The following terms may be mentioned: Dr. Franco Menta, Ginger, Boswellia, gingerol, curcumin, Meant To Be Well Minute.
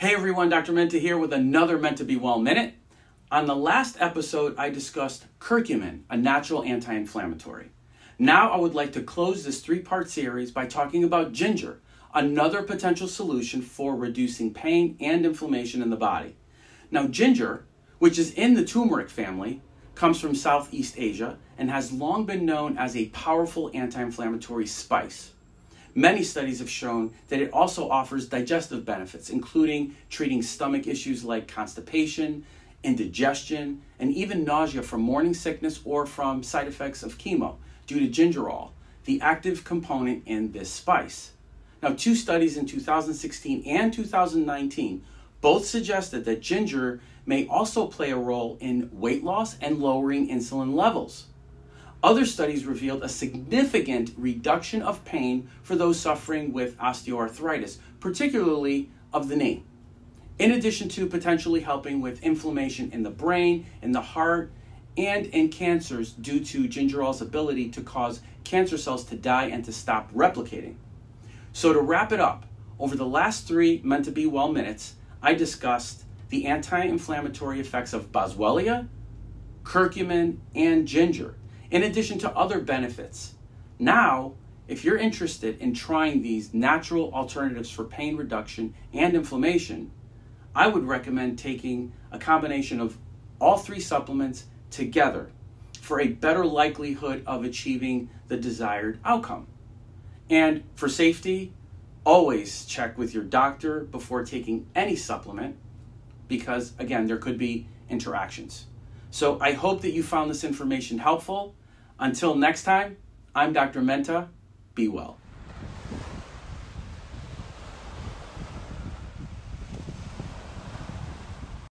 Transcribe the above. Hey everyone, Dr. Menta here with another Meant To Be Well Minute. On the last episode, I discussed curcumin, a natural anti-inflammatory. Now I would like to close this three-part series by talking about ginger, another potential solution for reducing pain and inflammation in the body. Now ginger, which is in the turmeric family, comes from Southeast Asia and has long been known as a powerful anti-inflammatory spice. Many studies have shown that it also offers digestive benefits, including treating stomach issues like constipation, indigestion, and even nausea from morning sickness or from side effects of chemo due to gingerol, the active component in this spice. Now, two studies in 2016 and 2019 both suggested that ginger may also play a role in weight loss and lowering insulin levels. Other studies revealed a significant reduction of pain for those suffering with osteoarthritis, particularly of the knee, in addition to potentially helping with inflammation in the brain, in the heart, and in cancers due to gingerol's ability to cause cancer cells to die and to stop replicating. So to wrap it up, over the last three Meant To Be Well minutes, I discussed the anti-inflammatory effects of Boswellia, curcumin, and ginger, in addition to other benefits. Now, if you're interested in trying these natural alternatives for pain reduction and inflammation, I would recommend taking a combination of all three supplements together for a better likelihood of achieving the desired outcome. And for safety, always check with your doctor before taking any supplement because, again, there could be interactions. So I hope that you found this information helpful. Until next time, I'm Dr. Menta. Be well.